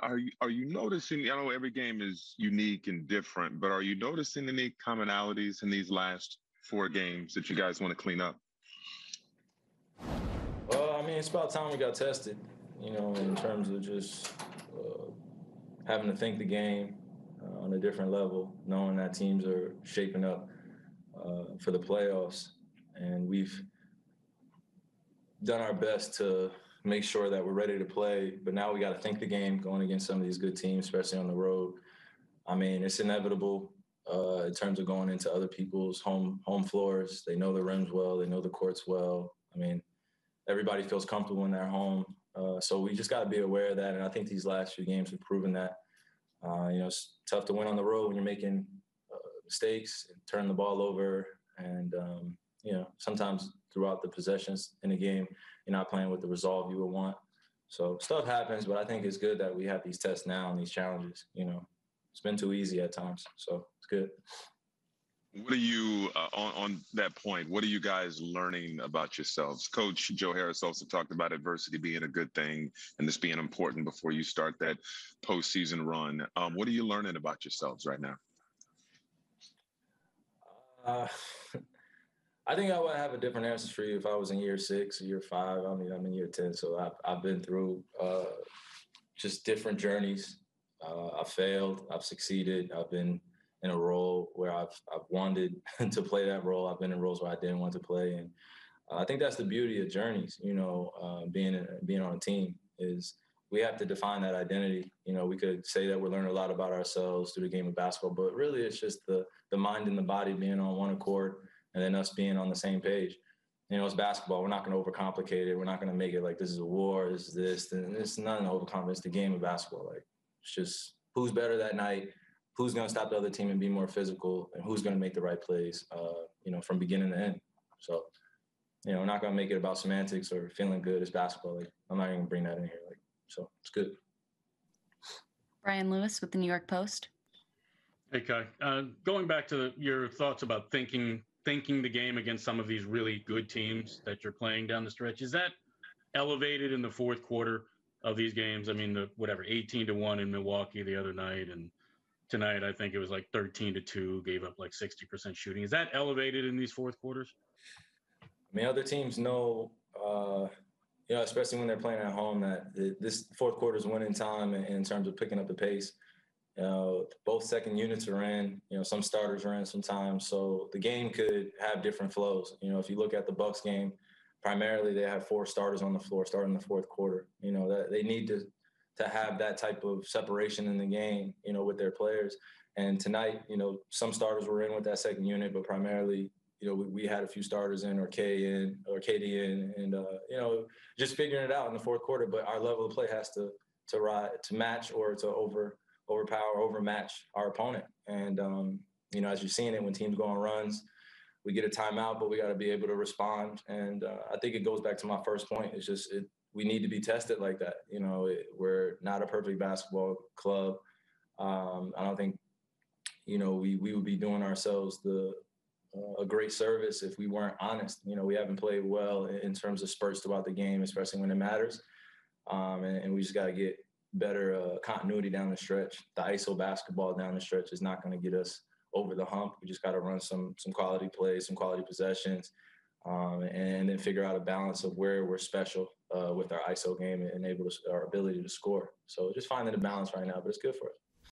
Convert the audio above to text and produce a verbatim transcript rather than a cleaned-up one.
are you, are you noticing, I know every game is unique and different, but are you noticing any commonalities in these last four games that you guys want to clean up? Well, I mean, it's about time we got tested, you know, in terms of just uh, having to think the game uh, on a different level, knowing that teams are shaping up uh, for the playoffs. And we've done our best to make sure that we're ready to play. But now we got to think the game going against some of these good teams, especially on the road. I mean, it's inevitable uh, in terms of going into other people's home home floors. They know the rims well. They know the courts well. I mean, everybody feels comfortable in their home. Uh, so we just got to be aware of that. And I think these last few games have proven that. Uh, you know, it's tough to win on the road when you're making uh, mistakes and turn the ball over. And, um, you know, sometimes throughout the possessions in the game, you're not playing with the resolve you would want. So stuff happens, but I think it's good that we have these tests now and these challenges. You know, it's been too easy at times. So it's good. What are you, uh, on, on that point, what are you guys learning about yourselves? Coach Joe Harris also talked about adversity being a good thing and this being important before you start that postseason run. Um, what are you learning about yourselves right now? Uh, I think I would have a different answer for you if I was in year six or year five. I mean, I'm in year ten, so I've, I've been through uh, just different journeys. Uh, I failed. I've succeeded. I've been in a role where I've I've wanted to play that role. I've been in roles where I didn't want to play, and uh, I think that's the beauty of journeys. You know, uh, being a, being on a team is we have to define that identity. You know, we could say that we're learning a lot about ourselves through the game of basketball, but really it's just the the mind and the body being on one accord, and then us being on the same page. You know, it's basketball. We're not going to overcomplicate it. We're not going to make it like this is a war. This is this, and it's not an overcomplicate. It's the game of basketball. Like, it's just who's better that night. Who's going to stop the other team and be more physical, and who's going to make the right plays, uh, you know, from beginning to end. So, you know, we're not going to make it about semantics or feeling good as basketball. Like, I'm not even going to bring that in here. Like, so it's good. Brian Lewis with the New York Post. Hey, Kai. Uh, going back to your thoughts about thinking thinking the game against some of these really good teams that you're playing down the stretch, is that elevated in the fourth quarter of these games? I mean, the whatever, eighteen to one in Milwaukee the other night, and tonight, I think it was like thirteen to two, gave up like sixty percent shooting. Is that elevated in these fourth quarters? I mean, other teams know, uh, you know, especially when they're playing at home, that this fourth quarter is winning time in terms of picking up the pace. You know, both second units are in, you know, some starters are in sometimes. So the game could have different flows. You know, if you look at the Bucks game, primarily they have four starters on the floor starting the fourth quarter. You know, that they need to to have that type of separation in the game, you know, with their players. And tonight, you know, some starters were in with that second unit, but primarily, you know, we, we had a few starters in or K in or K D in, and, uh, you know, just figuring it out in the fourth quarter. But our level of play has to to ride, to match or to over overpower, overmatch our opponent. And, um, you know, as you've seen it, when teams go on runs, we get a timeout, but we got to be able to respond. And uh, I think it goes back to my first point. It's just it, we need to be tested like that. You know, it, we're not a perfect basketball club. Um, I don't think, you know, we, we would be doing ourselves the uh, a great service if we weren't honest. You know, we haven't played well in, in terms of spurts throughout the game, especially when it matters. Um, and, and we just got to get better uh, continuity down the stretch. The I S O basketball down the stretch is not going to get us over the hump. We just got to run some some quality plays, some quality possessions, um, and then figure out a balance of where we're special Uh, with our I S O game and able to, our ability to score. So just finding a balance right now, but it's good for us.